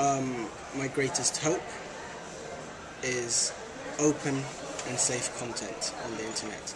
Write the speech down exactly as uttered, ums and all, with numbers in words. Um, my greatest hope is open and safe content on the internet.